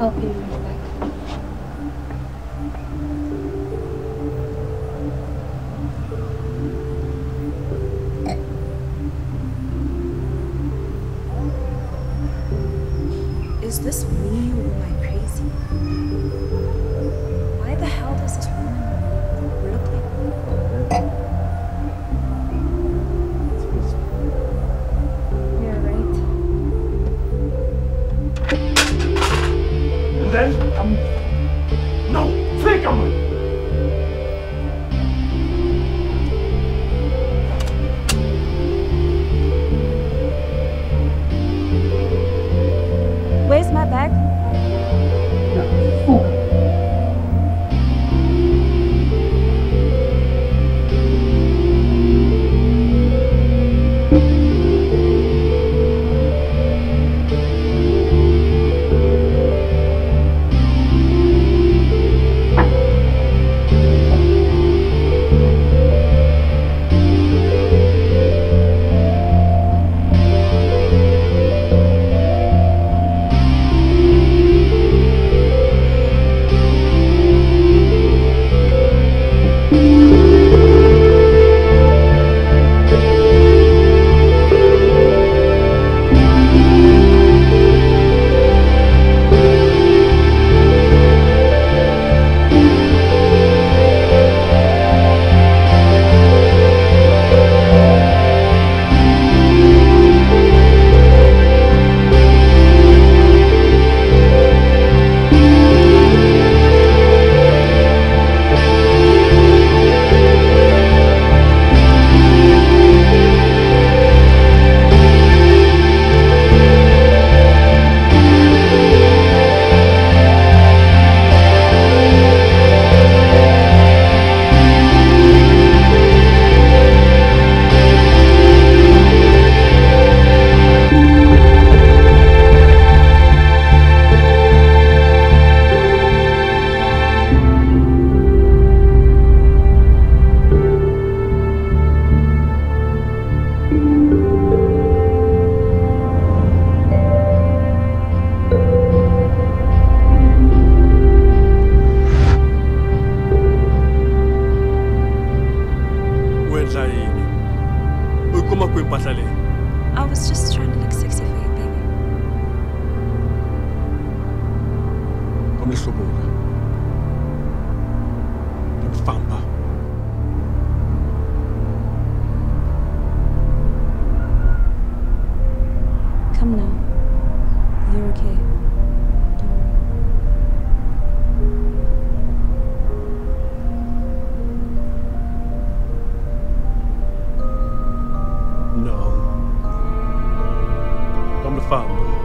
I'll be right back. Is this me or am I crazy? Why the hell does this woman look like me? Then lakuin pasal dia? I was just trying to look sexy for you, baby. Kom i svoboda. Din famba. Come now. You're okay. No. Come to find me.